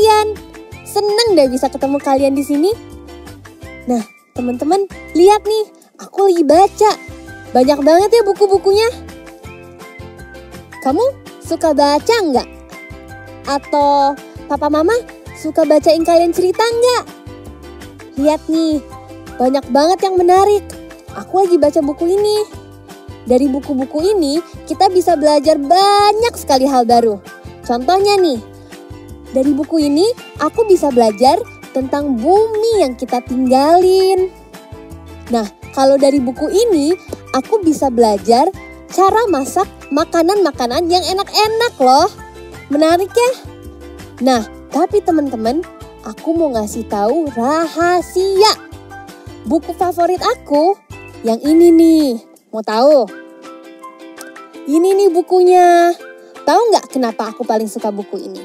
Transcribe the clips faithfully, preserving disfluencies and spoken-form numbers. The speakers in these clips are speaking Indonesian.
kalian. Seneng deh bisa ketemu kalian di sini. Nah, teman-teman, lihat nih, aku lagi baca. Banyak banget ya buku-bukunya. Kamu suka baca nggak? Atau papa mama suka bacain kalian cerita nggak? Lihat nih, banyak banget yang menarik. Aku lagi baca buku ini. Dari buku-buku ini, kita bisa belajar banyak sekali hal baru. Contohnya nih, dari buku ini aku bisa belajar tentang bumi yang kita tinggalin. Nah, kalau dari buku ini, aku bisa belajar cara masak makanan-makanan yang enak-enak loh. Menarik ya? Nah, tapi teman-teman, aku mau ngasih tahu rahasia. Buku favorit aku yang ini nih. Mau tahu? Ini nih bukunya. Tahu nggak kenapa aku paling suka buku ini?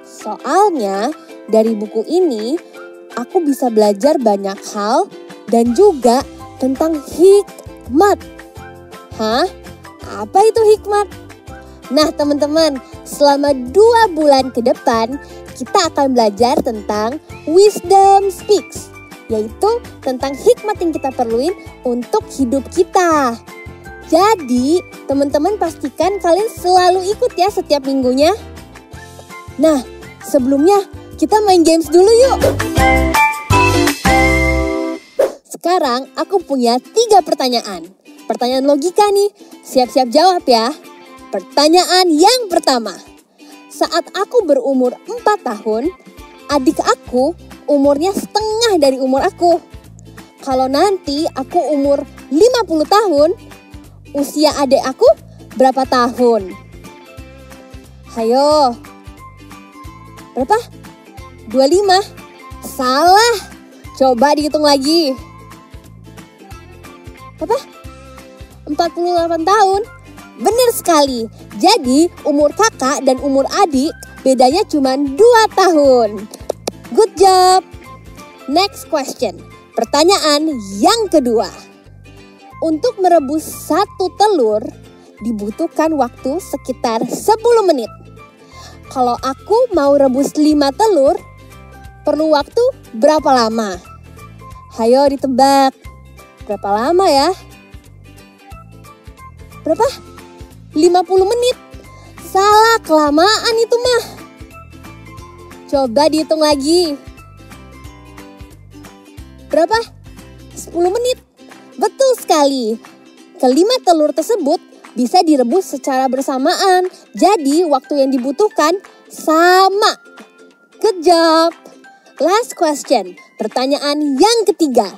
Soalnya dari buku ini, aku bisa belajar banyak hal dan juga tentang hikmat. Hah? Apa itu hikmat? Nah teman-teman, selama dua bulan ke depan, kita akan belajar tentang Wisdom Speaks. Yaitu tentang hikmat yang kita perluin untuk hidup kita. Jadi, teman-teman pastikan kalian selalu ikut ya setiap minggunya. Nah, sebelumnya kita main games dulu yuk. Sekarang aku punya tiga pertanyaan. Pertanyaan logika nih, siap-siap jawab ya. Pertanyaan yang pertama. Saat aku berumur empat tahun, adik aku umurnya setengah dari umur aku. Kalau nanti aku umur lima puluh tahun, usia adik aku berapa tahun? Hayo. Berapa? dua puluh lima. Salah. Coba dihitung lagi. Apa? empat puluh delapan tahun. Benar sekali. Jadi umur kakak dan umur adik bedanya cuma dua tahun. Good job. Next question. Pertanyaan yang kedua. Untuk merebus satu telur dibutuhkan waktu sekitar sepuluh menit. Kalau aku mau rebus lima telur, perlu waktu berapa lama? Hayo ditebak. Berapa lama ya? Berapa? lima puluh menit. Salah, kelamaan itu mah. Coba dihitung lagi. Berapa? sepuluh menit. Betul sekali. Kelima telur tersebut bisa direbus secara bersamaan. Jadi waktu yang dibutuhkan sama. Good job. Last question, pertanyaan yang ketiga.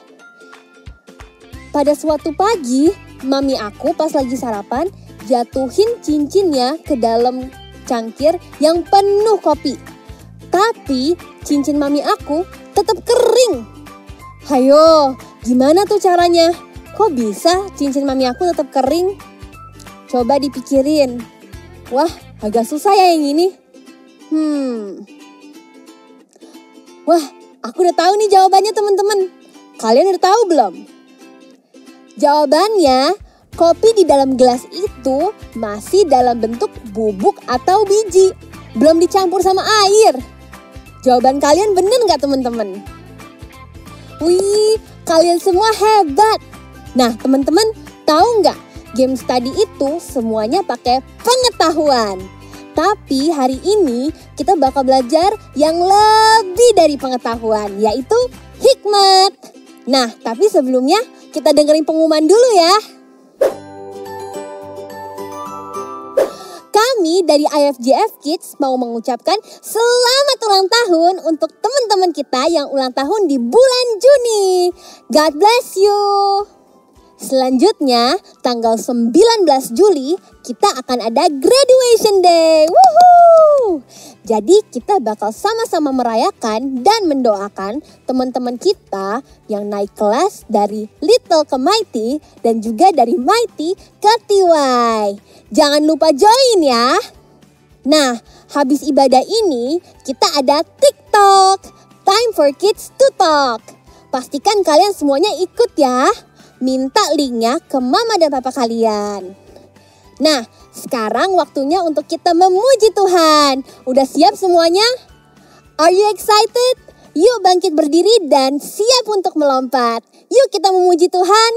Pada suatu pagi, mami aku pas lagi sarapan jatuhin cincinnya ke dalam cangkir yang penuh kopi. Tapi cincin mami aku tetap kering. Hayo, gimana tuh caranya? Kok bisa cincin mami aku tetap kering? Coba dipikirin. Wah, agak susah ya yang ini. Hmm... Wah, aku udah tahu nih jawabannya teman-teman. Kalian udah tahu belum? Jawabannya, kopi di dalam gelas itu masih dalam bentuk bubuk atau biji. Belum dicampur sama air. Jawaban kalian bener nggak teman-teman? Wih, kalian semua hebat. Nah, teman-teman tahu nggak? Games tadi itu semuanya pakai pengetahuan. Tapi hari ini kita bakal belajar yang lebih dari pengetahuan, yaitu hikmat. Nah, tapi sebelumnya kita dengerin pengumuman dulu ya. Kami dari I F G F Kids mau mengucapkan selamat ulang tahun untuk teman-teman kita yang ulang tahun di bulan Juni. God bless you. Selanjutnya, tanggal sembilan belas Juli, kita akan ada graduation day. Woohoo! Jadi kita bakal sama-sama merayakan dan mendoakan teman-teman kita yang naik kelas dari Little ke Mighty dan juga dari Mighty ke T Y. Jangan lupa join ya. Nah, habis ibadah ini kita ada TikTok. Time for Kids to Talk. Pastikan kalian semuanya ikut ya. Minta linknya ke mama dan papa kalian. Nah, sekarang waktunya untuk kita memuji Tuhan. Udah siap semuanya? Are you excited? Yuk bangkit berdiri dan siap untuk melompat. Yuk kita memuji Tuhan.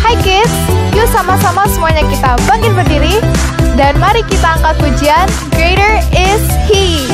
Hai kids, yuk sama-sama semuanya kita bangkit berdiri. Dan mari kita angkat pujian Greater is He.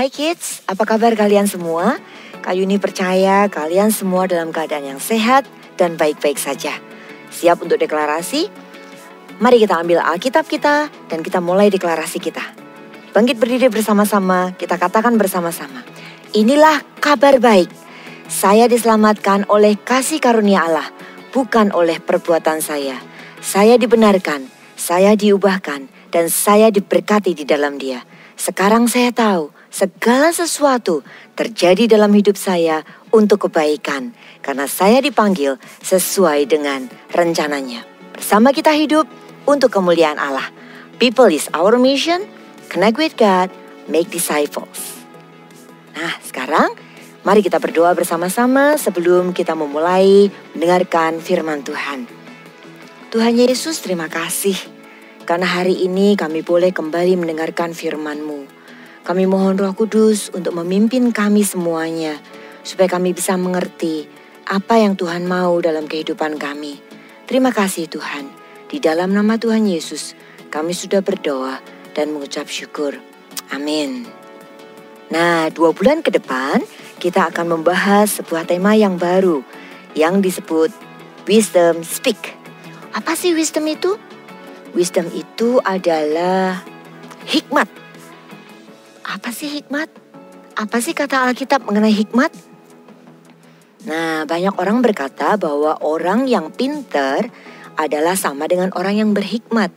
Hai kids, apa kabar kalian semua? Kak Yuni percaya kalian semua dalam keadaan yang sehat dan baik-baik saja. Siap untuk deklarasi? Mari kita ambil Alkitab kita dan kita mulai deklarasi kita. Bangkit berdiri bersama-sama, kita katakan bersama-sama. Inilah kabar baik. Saya diselamatkan oleh kasih karunia Allah, bukan oleh perbuatan saya. Saya dibenarkan, saya diubahkan, dan saya diberkati di dalam Dia. Sekarang saya tahu segala sesuatu terjadi dalam hidup saya untuk kebaikan, karena saya dipanggil sesuai dengan rencananya. Bersama kita hidup untuk kemuliaan Allah. People is our mission. Connect with God, make disciples. Nah, sekarang mari kita berdoa bersama-sama sebelum kita memulai mendengarkan firman Tuhan. Tuhan Yesus, terima kasih karena hari ini kami boleh kembali mendengarkan firman-Mu. Kami mohon Roh Kudus untuk memimpin kami semuanya, supaya kami bisa mengerti apa yang Tuhan mau dalam kehidupan kami. Terima kasih Tuhan, di dalam nama Tuhan Yesus kami sudah berdoa dan mengucap syukur. Amin. Nah, dua bulan ke depan kita akan membahas sebuah tema yang baru yang disebut Wisdom Speak. Apa sih wisdom itu? Wisdom itu adalah hikmat. Apa sih hikmat? Apa sih kata Alkitab mengenai hikmat? Nah, banyak orang berkata bahwa orang yang pintar adalah sama dengan orang yang berhikmat.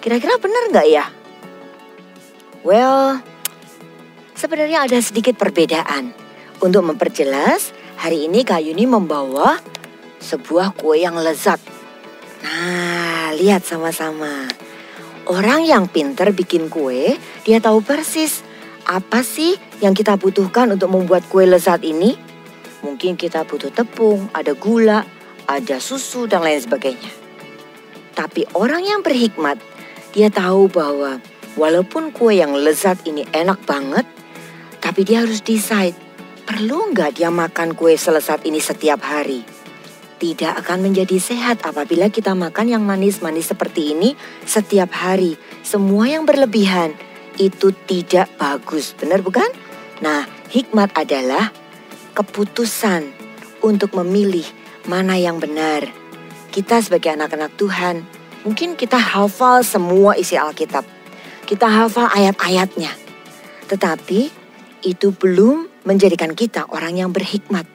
Kira-kira benar nggak ya? Well, sebenarnya ada sedikit perbedaan. Untuk memperjelas, hari ini Kak Yuni membawa sebuah kue yang lezat. Nah, lihat sama-sama. Orang yang pintar bikin kue, dia tahu persis apa sih yang kita butuhkan untuk membuat kue lezat ini? Mungkin kita butuh tepung, ada gula, ada susu, dan lain sebagainya. Tapi orang yang berhikmat, dia tahu bahwa walaupun kue yang lezat ini enak banget, tapi dia harus decide, perlu nggak dia makan kue selezat ini setiap hari? Tidak akan menjadi sehat apabila kita makan yang manis-manis seperti ini setiap hari. Semua yang berlebihan itu tidak bagus, benar bukan? Nah, hikmat adalah keputusan untuk memilih mana yang benar. Kita sebagai anak-anak Tuhan, mungkin kita hafal semua isi Alkitab. Kita hafal ayat-ayatnya. Tetapi itu belum menjadikan kita orang yang berhikmat.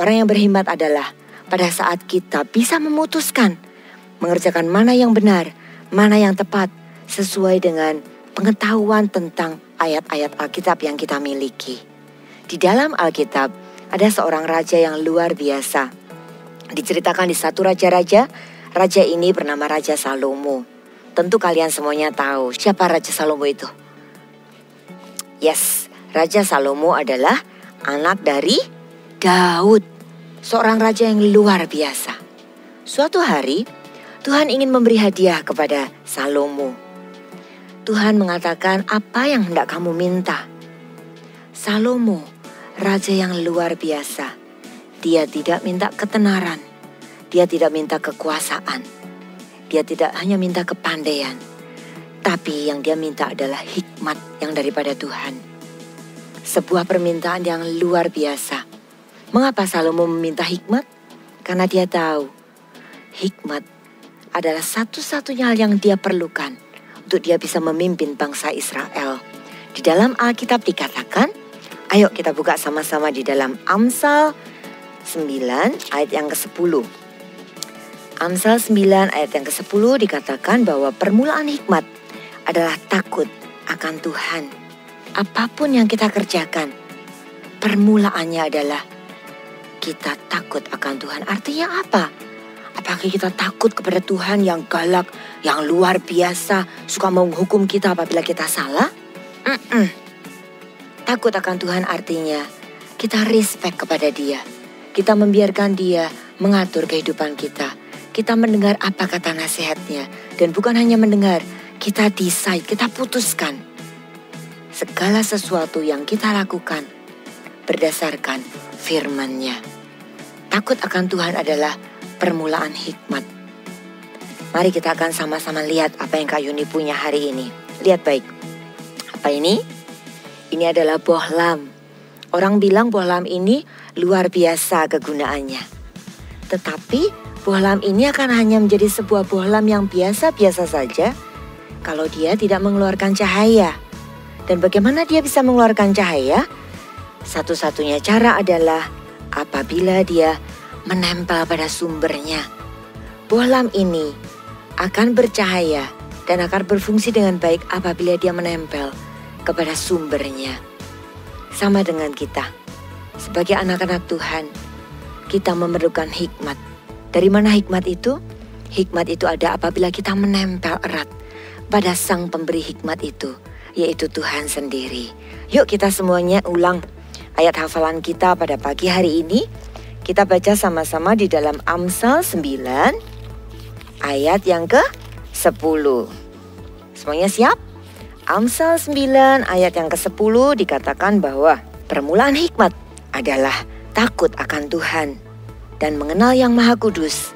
Orang yang berhikmat adalah pada saat kita bisa memutuskan mengerjakan mana yang benar, mana yang tepat sesuai dengan pengetahuan tentang ayat-ayat Alkitab yang kita miliki. Di dalam Alkitab ada seorang raja yang luar biasa. Diceritakan di satu raja-raja, raja ini bernama Raja Salomo. Tentu kalian semuanya tahu siapa Raja Salomo itu. Yes, Raja Salomo adalah anak dari Daud, seorang raja yang luar biasa. Suatu hari, Tuhan ingin memberi hadiah kepada Salomo. Tuhan mengatakan, apa yang hendak kamu minta? Salomo, raja yang luar biasa. Dia tidak minta ketenaran. Dia tidak minta kekuasaan. Dia tidak hanya minta kepandaian. Tapi yang dia minta adalah hikmat yang daripada Tuhan. Sebuah permintaan yang luar biasa. Mengapa Salomo meminta hikmat? Karena dia tahu hikmat adalah satu-satunya hal yang dia perlukan untuk dia bisa memimpin bangsa Israel. Di dalam Alkitab dikatakan, ayo kita buka sama-sama di dalam Amsal sembilan ayat yang kesepuluh. Amsal sembilan ayat yang kesepuluh dikatakan bahwa permulaan hikmat adalah takut akan Tuhan. Apapun yang kita kerjakan, permulaannya adalah kita takut akan Tuhan. Artinya apa? Apakah kita takut kepada Tuhan yang galak, yang luar biasa, suka menghukum kita apabila kita salah? Mm-mm. Takut akan Tuhan artinya kita respect kepada Dia. Kita membiarkan Dia mengatur kehidupan kita. Kita mendengar apa kata nasihatnya. Dan bukan hanya mendengar, kita decide, kita putuskan. Segala sesuatu yang kita lakukan berdasarkan firman-Nya. Takut akan Tuhan adalah permulaan hikmat. Mari kita akan sama-sama lihat apa yang Kak Yuni punya hari ini. Lihat baik. Apa ini? Ini adalah bohlam. Orang bilang bohlam ini luar biasa kegunaannya. Tetapi bohlam ini akan hanya menjadi sebuah bohlam yang biasa-biasa saja kalau dia tidak mengeluarkan cahaya. Dan bagaimana dia bisa mengeluarkan cahaya? Satu-satunya cara adalah apabila dia menempel pada sumbernya. Bohlam ini akan bercahaya dan akan berfungsi dengan baik apabila dia menempel kepada sumbernya. Sama dengan kita. Sebagai anak-anak Tuhan, kita memerlukan hikmat. Dari mana hikmat itu? Hikmat itu ada apabila kita menempel erat pada sang pemberi hikmat itu, yaitu Tuhan sendiri. Yuk kita semuanya ulang ayat hafalan kita pada pagi hari ini. Kita baca sama-sama di dalam Amsal sembilan ayat yang ke sepuluh. Semuanya siap? Amsal sembilan ayat yang ke sepuluh dikatakan bahwa permulaan hikmat adalah takut akan Tuhan, dan mengenal Yang Maha Kudus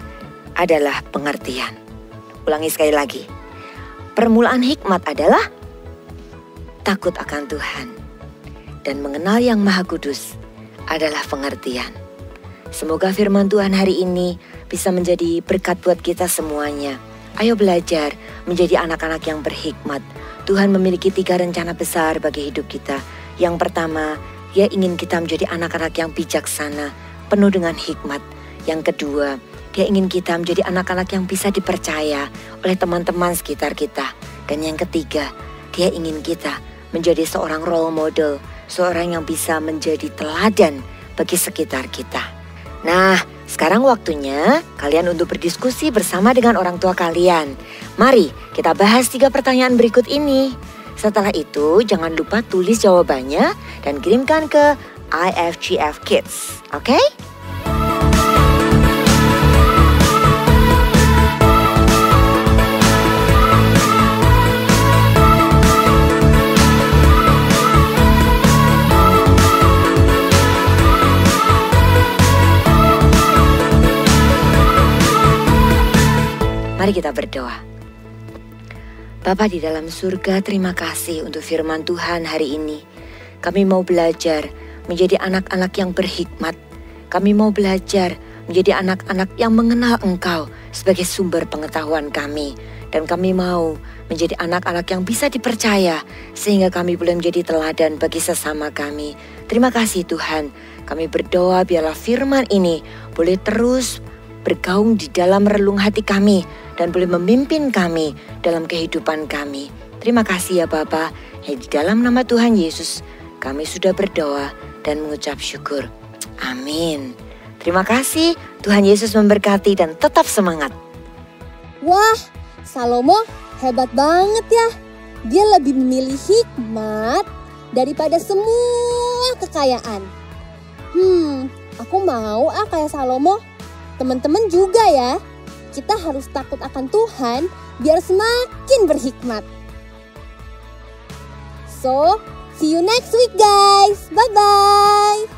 adalah pengertian. Ulangi sekali lagi. Permulaan hikmat adalah takut akan Tuhan, dan mengenal Yang Maha Kudus adalah pengertian. Semoga firman Tuhan hari ini bisa menjadi berkat buat kita semuanya. Ayo belajar menjadi anak-anak yang berhikmat. Tuhan memiliki tiga rencana besar bagi hidup kita. Yang pertama, Dia ingin kita menjadi anak-anak yang bijaksana, penuh dengan hikmat. Yang kedua, Dia ingin kita menjadi anak-anak yang bisa dipercaya oleh teman-teman sekitar kita. Dan yang ketiga, Dia ingin kita menjadi seorang role model, seorang yang bisa menjadi teladan bagi sekitar kita. Nah, sekarang waktunya kalian untuk berdiskusi bersama dengan orang tua kalian. Mari kita bahas tiga pertanyaan berikut ini. Setelah itu jangan lupa tulis jawabannya dan kirimkan ke I F G F Kids, oke? Okay? Mari kita berdoa. Bapa di dalam surga, terima kasih untuk firman Tuhan hari ini. Kami mau belajar menjadi anak-anak yang berhikmat. Kami mau belajar menjadi anak-anak yang mengenal Engkau sebagai sumber pengetahuan kami. Dan kami mau menjadi anak-anak yang bisa dipercaya, sehingga kami boleh menjadi teladan bagi sesama kami. Terima kasih Tuhan. Kami berdoa biarlah firman ini boleh terus bergaung di dalam relung hati kami, dan boleh memimpin kami dalam kehidupan kami. Terima kasih ya Bapa. Di dalam nama Tuhan Yesus kami sudah berdoa dan mengucap syukur. Amin. Terima kasih. Tuhan Yesus memberkati dan tetap semangat. Wah, Salomo hebat banget ya. Dia lebih memilih hikmat daripada semua kekayaan. Hmm, aku mau ah kayak Salomo. Teman-teman juga ya. Kita harus takut akan Tuhan biar semakin berhikmat. So, see you next week guys. Bye-bye.